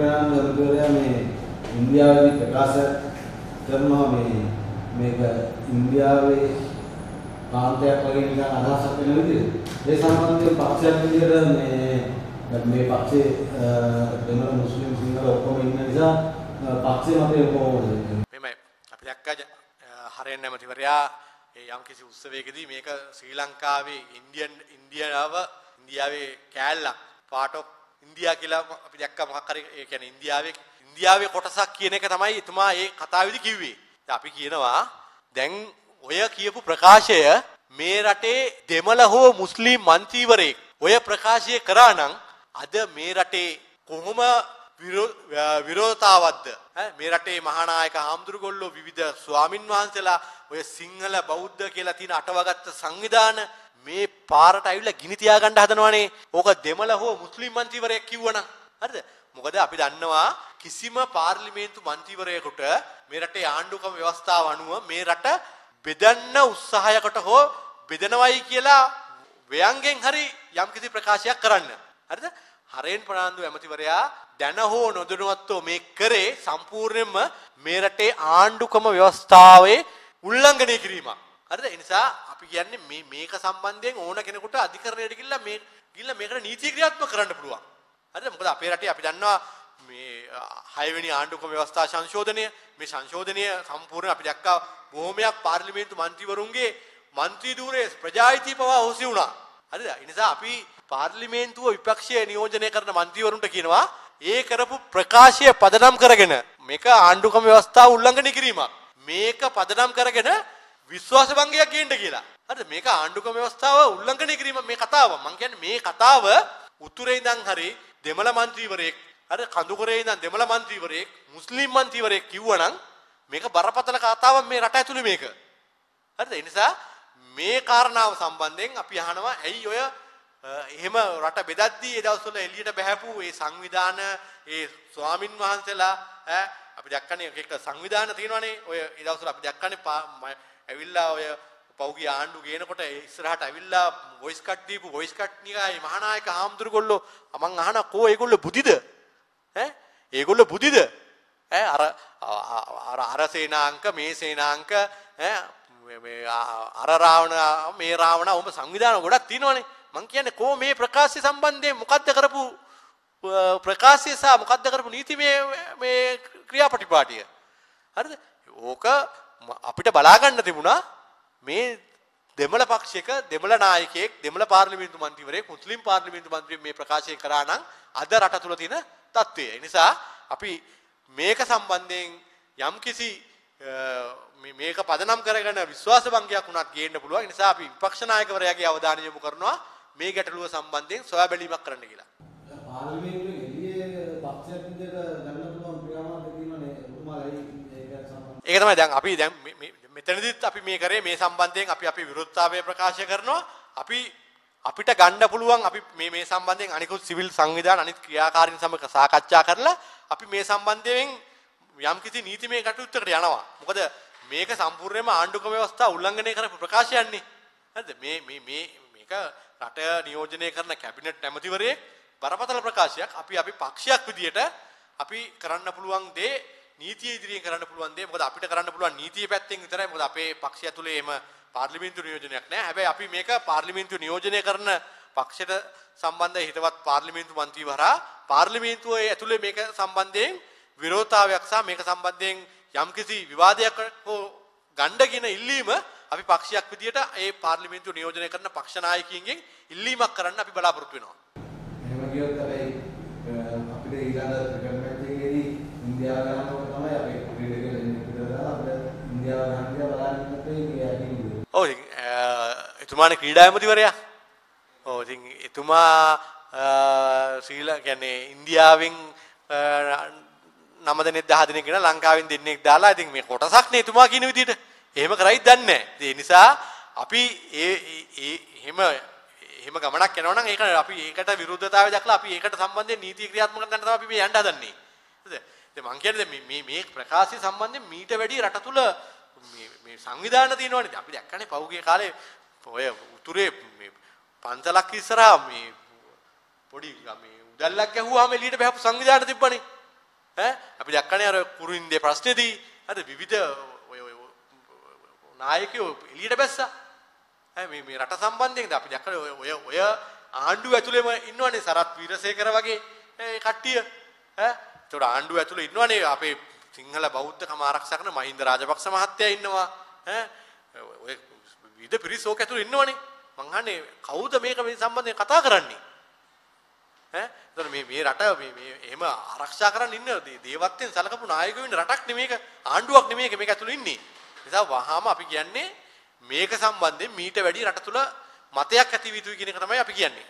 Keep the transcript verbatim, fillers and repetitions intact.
India India කියලා අපි දැක්ක මොකක් හරි ඒ කියන්නේ ඉන්දියාවේ ඉන්දියාවේ කොටසක් කියන එක තමයි එතුමා ඒ කතාවේදී කිව්වේ. අපි කියනවා දැන් ඔය කියපු ප්‍රකාශය මේ රටේ දෙමළ හෝ මුස්ලිම් මන්ත්‍රීවරයෙක් ඔය ප්‍රකාශය කරා නම් අද මේ රටේ කොහොම විරෝධතාවක්ද? මේ රටේ මහානායක හාමුදුරුවෝ විවිධ ස්වාමින් වහන්සේලා ඔය සිංහල බෞද්ධ කියලා තියෙන අටවගත්ත සංවිධාන මේ පාරට අවිලා ගිනි තියා ගන්න හදනවනේ. ඕක දෙමළ හෝ මුස්ලිම් මන්ත්‍රීවරයෙක් කිව්වනම්. හරිද? මොකද අපි දන්නවා කිසිම පාර්ලිමේන්තු මන්ත්‍රීවරයෙකුට මේ රටේ ආණ්ඩුකම ව්‍යවස්ථාව අනුව මේ රට බෙදන්න උත්සාහයකට හෝ බෙදනවයි කියලා ව්‍යංගෙන් හරි යම්කිසි ප්‍රකාශයක් කරන්න. හරිද? හරෙන් ප්‍රනාන්දු ඇමතිවරයා දැන හෝ නොදැනුවත්ව මේ කරේ සම්පූර්ණයෙන්ම මේ රටේ ආණ්ඩුකම ව්‍යවස්ථාවේ උල්ලංඝනය කිරීමක්. හරිද? ඒ නිසා අපි කියන්නේ මේ මේක සම්බන්ධයෙන් ඕන කෙනෙකුට අධිකරණයට ගිහිල්ලා මේ ගිහිල්ලා මේකට නීති ක්‍රියාත්මක කරන්න පුළුවන්. හරිද? මොකද අපේ රටේ අපි දන්නවා මේ හය වෙනි ආණ්ඩුක්‍රම ව්‍යවස්ථා සංශෝධනය මේ සංශෝධනය සම්පූර්ණ අපි දැක්කා බොහොමයක් පාර්ලිමේන්තු മന്ത്രിවරුන්ගේ മന്ത്രി ධූරයේ ප්‍රජායිතී පවා හොසි වුණා. හරිද? ඒ නිසා අපි පාර්ලිමේන්තුව විපක්ෂයේ නියෝජනය කරන മന്ത്രിවරුන්ට කියනවා ඒ කරපු ප්‍රකාශය පදනම් කරගෙන මේක ආණ්ඩුක්‍රම ව්‍යවස්ථා උල්ලංඝනය කිරීමක්. මේක පදනම් කරගෙන විශ්වාස භංගයක් ගේන්න කියලා. හරිද? මේක ආණ්ඩුකම ව්‍යවස්ථාව උල්ලංඝනය කිරීම මේ කතාව. මම කියන්නේ මේ කතාව උතුරේ ඉඳන් හරි දෙමළ മന്ത്രിවරයෙක්, හරි කඳුකරේ ඉඳන් දෙමළ മന്ത്രിවරයෙක්, මුස්ලිම් മന്ത്രിවරයෙක් කිව්වනම් මේක බරපතල කතාවක් මේ රට ඇතුලේ මේක. හරිද? ඒ නිසා මේ කාරණාව සම්බන්ධයෙන් අපි අහනවා ඇයි ඔය එහෙම රට බෙදද්දී ඒ දවස්වල එළියට බහැපු ඒ සංවිධාන ඒ ස්වාමින් වහන්සේලා ඈ අපි දැක්කනේ එක සංවිධාන තියෙනවනේ ඔය ඒ දවස්වල අපි දැක්කනේ ඇවිල්ලා ඔය පෞගිය ආණ්ඩු ගේනකොට ඉස්සරහට ඇවිල්ලා වොයිස් කට් දීපු වොයිස් කට් නිකායේ මහානායක හාමුදුරුවෝ මං අහන කෝ ඒගොල්ලෝ බුදිද ඈ ඒගොල්ලෝ බුදිද ඈ අර අර අර සේනාංක මේ සේනාංක ඈ මේ අර රාවණ මේ රාවණ ඔබ සංවිධාන ගොඩක් තියෙනවනේ. මං කියන්නේ කෝ මේ ප්‍රකාශය සම්බන්ධයෙන් මොකද්ද කරපු ප්‍රකාශය සහ මොකද්ද කරපු නීති මේ මේ ක්‍රියාපටිපාටිය. හරිද? ඕක අපිට බලා ගන්න තිබුණා මේ දෙමළ පක්ෂයක දෙමළ නායකයෙක් දෙමළ පාර්ලිමේන්තු මන්ත්‍රීවරයෙක් මුස්ලිම් පාර්ලිමේන්තු මන්ත්‍රීව මේ ප්‍රකාශය කරා නම් අද රට තුල තියෙන තත්ත්වය. ඒ නිසා අපි මේක සම්බන්ධයෙන් යම්කිසි මේක පදනම් කරගෙන විශ්වාසභංගයක් වුණත් ගේන්න පුළුවන්. ඒ නිසා අපි විපක්ෂ නායකවරයාගේ අවධානය යොමු කරනවා මේ ගැටලුව සම්බන්ධයෙන් සොයා බැලීමක් කරන්න කියලා. පාර්ලිමේන්තුවේ එළියේ පක්ෂයක් විදිහට ගන්න පුළුවන් ප්‍රාමාණික තියෙනනේ උතුමාලයි. ඒක තමයි දැන් අපි දැන් මෙතනදිත් අපි මේ කරේ මේ සම්බන්ධයෙන් අපි අපි විරුද්ධතාවය ප්‍රකාශ කරනවා. අපි අපිට ගන්න පුළුවන් අපි මේ මේ සම්බන්ධයෙන් අනිකුත් සිවිල් සංවිධාන අනිත් ක්‍රියාකාරීන් සමග සාකච්ඡා කරලා අපි මේ සම්බන්ධයෙන් යම්කිසි නීතිමය කටයුත්තකට යනවා. මොකද මේක සම්පූර්ණයෙන්ම ආණ්ඩුක්‍රම ව්‍යවස්ථා උල්ලංඝනය කරපු ප්‍රකාශයන්නේ. හරිද? මේ මේ මේ මේක රට නියෝජනය කරන කැබිනට් ඇමතිවරයෙක් බරපතල ප්‍රකාශයක්. අපි අපි පක්ෂයක් විදියට අපි කරන්න පුළුවන් දේ නීතිය ඉදිරියෙන් කරන්න පුළුවන් දේ. මොකද අපිට කරන්න පුළුවන් නීතිය පැත්තෙන් විතරයි. මොකද අපේ පක්ෂය ඇතුලේ එහෙම පාර්ලිමේන්තු නියෝජනයක් නැහැ. හැබැයි අපි මේක පාර්ලිමේන්තු නියෝජනය කරන පක්ෂයට සම්බන්ධ හිතවත් පාර්ලිමේන්තු මන්ත්‍රීවරයා පාර්ලිමේන්තුවේ ඇතුලේ මේක සම්බන්ධයෙන් විරෝධතාවයක් සහ මේක සම්බන්ධයෙන් යම්කිසි විවාදයක් හෝ ගණ්ඩගෙන ඉල්ලීම අපි පක්ෂයක් විදියට ඒ පාර්ලිමේන්තු නියෝජනය කරන පක්ෂ නායකයින්ගෙන් ඉල්ලීමක් කරන්න අපි බලාපොරොත්තු වෙනවා. එහෙම කියොත් තමයි අපිට ඊළඟ ගවර්න්මන්ට් එකේදී ඉන්දියාව ඔව් ඉතින් එතුමානේ ක්‍රීඩා ඇමතිවරයා. ඔව් ඉතින් එතුමා ශ්‍රී ලංකාව කියන්නේ ඉන්දියාවෙන් නම දෙනෙක් දහ දෙනෙක් ගෙන ලංකාවෙන් දෙන්නෙක් දාලා ඉතින් මේ කොටසක් නේ එතුමා කියන විදිහට. එහෙම කරයිද දන්නේ නැහැ. ඒ නිසා අපි ඒ ඒ එහෙම එහෙම ගමනක් යනවා නම් ඒක අපි ඒකට විරුද්ධතාවය දක්වලා අපි ඒකට සම්බන්ධයෙන් නීති ක්‍රියාත්මක කරන්න තමයි අපි මේ යන්න හදන්නේ. හරිද? ඉතින් මං කියන්නේ දැන් මේ මේ ප්‍රකාශය සම්බන්ධයෙන් මීට වැඩි රට තුල මේ මේ සංවිධාන තියෙනවනේ. අපි දැක්කනේ පහුගිය කාලේ ඔය උතුරේ මේ පන්සලක් ඉස්සරහා මේ පොඩි මේ උදැල්ලක් ගැහුවාම එළියට බහපු සංවිධාන තිබ්බනේ. අපි දැක්කනේ අර කුරුින්දේ ප්‍රශ්නේදී අර විවිධ ඔය ඔය නායකයෝ එළියට බැස්සා. මේ මේ රට සම්බන්ධයෙන් අපි දැක්කනේ ඔය ඔය ආණ්ඩුව ඇතුළේම ඉන්නවනේ සරත් වීරසේකර වගේ කට්ටිය. ඈ ඒතකොට ආණ්ඩුව ඇතුළේ ඉන්නවනේ අපේ සිංහල බෞද්ධකම ආරක්ෂා කරන මහින්ද රාජපක්ෂ මහත්තයා ඉන්නවා. ඈ ඔය විවිධ පිරිස් ඕක ඇතුළේ ඉන්නවනේ. මං අහන්නේ කවුද මේක මේ සම්බන්ධයෙන් කතා කරන්නේ? ඈ එතන මේ මේ රට මේ මේ එහෙම ආරක්ෂා කරන් ඉන්න දේවත්වයෙන් සලකපු නායකයෝ ඉන්න රටක් නෙමේ මේක, ආණ්ඩුවක් නෙමේ මේක, මේක ඇතුළේ ඉන්නේ. නිසා වහාම අපි කියන්නේ මේක සම්බන්ධයෙන් මීට වැඩි රට තුල මතයක් ඇති විය යුතුයි කියන එක තමයි අපි කියන්නේ.